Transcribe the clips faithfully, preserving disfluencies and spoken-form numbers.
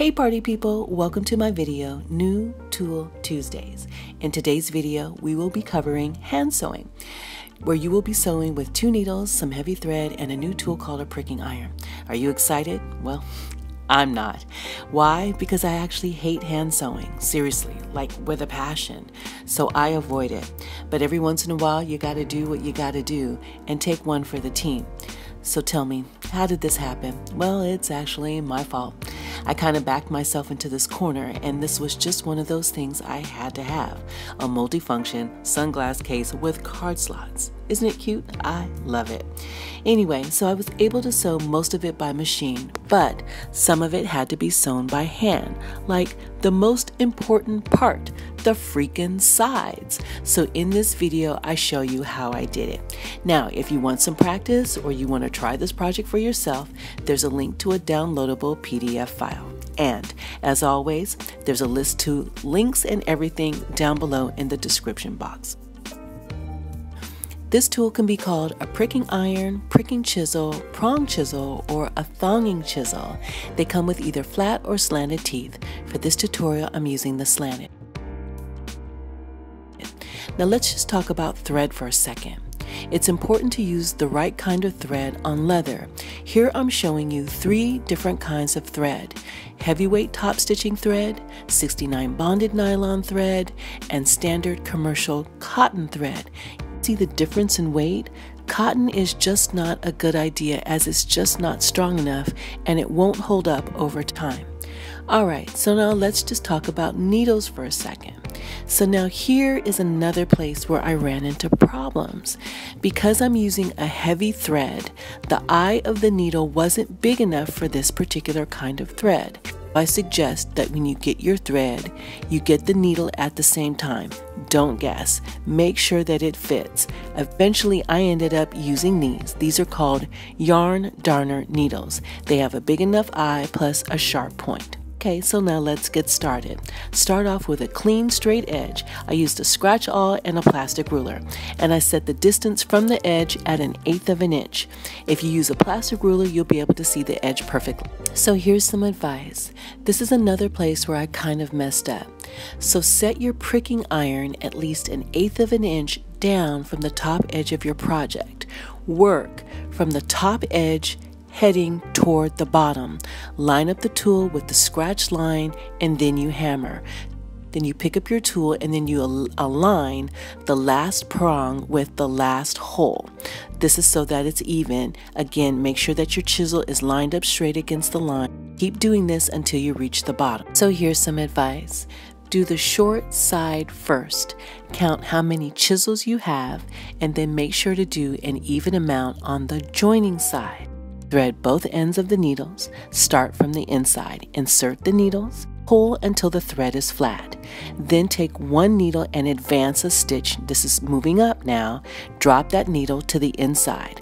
Hey party people, welcome to my video, New Tool Tuesdays. In today's video, we will be covering hand sewing, where you will be sewing with two needles, some heavy thread, and a new tool called a pricking iron. Are you excited? Well, I'm not. Why? Because I actually hate hand sewing, seriously, like with a passion. So I avoid it. But every once in a while, you gotta do what you gotta do and take one for the team. So tell me, how did this happen? Well, it's actually my fault. I kind of backed myself into this corner, and this was just one of those things I had to have. A multifunction sunglass case with card slots. Isn't it cute? I love it. Anyway, so I was able to sew most of it by machine, but some of it had to be sewn by hand, like the most important part, the freaking sides. So in this video, I show you how I did it. Now, if you want some practice or you want to try this project for yourself, there's a link to a downloadable P D F file. And as always, there's a list to links and everything down below in the description box. This tool can be called a pricking iron, pricking chisel, prong chisel, or a thonging chisel. They come with either flat or slanted teeth. For this tutorial, I'm using the slanted. Now let's just talk about thread for a second. It's important to use the right kind of thread on leather. Here I'm showing you three different kinds of thread: heavyweight top stitching thread, sixty-nine bonded nylon thread, and standard commercial cotton thread. See the difference in weight? Cotton is just not a good idea, as it's just not strong enough and it won't hold up over time. Alright, so now let's just talk about needles for a second. So now here is another place where I ran into problems. Because I'm using a heavy thread, the eye of the needle wasn't big enough for this particular kind of thread. I suggest that when you get your thread, you get the needle at the same time. Don't guess. Make sure that it fits. Eventually, I ended up using these. These are called yarn darner needles. They have a big enough eye plus a sharp point. Okay, so now let's get started. Start off with a clean straight edge. I used a scratch awl and a plastic ruler, and I set the distance from the edge at an eighth of an inch. If you use a plastic ruler, you'll be able to see the edge perfectly. So here's some advice. This is another place where I kind of messed up. So set your pricking iron at least an eighth of an inch down from the top edge of your project. Work from the top edge heading toward the bottom. Line up the tool with the scratch line and then you hammer. Then you pick up your tool and then you al align the last prong with the last hole. This is so that it's even. Again, make sure that your chisel is lined up straight against the line. Keep doing this until you reach the bottom. So here's some advice. Do the short side first. Count how many chisels you have and then make sure to do an even amount on the joining side. Thread both ends of the needles, start from the inside, insert the needles, pull until the thread is flat. Then take one needle and advance a stitch, this is moving up now, drop that needle to the inside.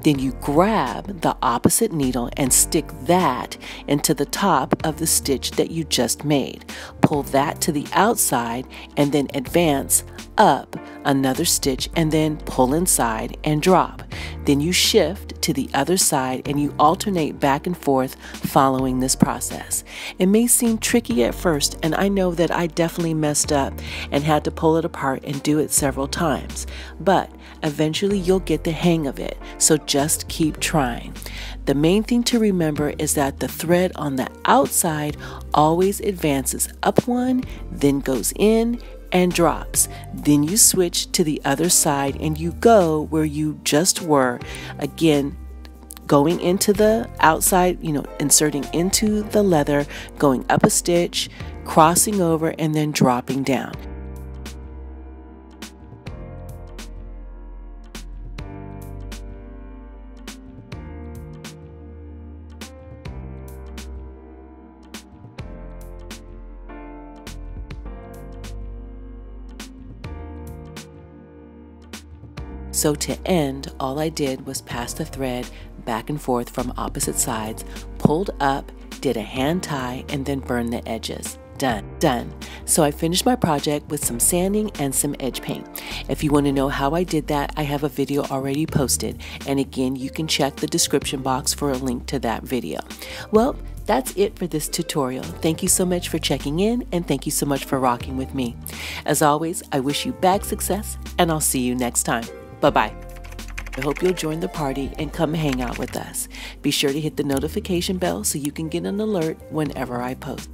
Then you grab the opposite needle and stick that into the top of the stitch that you just made. Pull that to the outside and then advance up another stitch and then pull inside and drop. Then you shift to the other side and you alternate back and forth following this process. It may seem tricky at first, and I know that I definitely messed up and had to pull it apart and do it several times, but eventually you'll get the hang of it, so just keep trying. The main thing to remember is that the thread on the outside always advances up one, then goes in and drops. Then you switch to the other side and you go where you just were, again going into the outside, you know, inserting into the leather, going up a stitch, crossing over, and then dropping down. So to end, all I did was pass the thread back and forth from opposite sides, pulled up, did a hand tie, and then burned the edges. done, done. So I finished my project with some sanding and some edge paint. If you want to know how I did that, I have a video already posted. And again, you can check the description box for a link to that video. Well, that's it for this tutorial. Thank you so much for checking in, and thank you so much for rocking with me. As always, I wish you back success, and I'll see you next time. Bye-bye. I hope you'll join the party and come hang out with us. Be sure to hit the notification bell so you can get an alert whenever I post.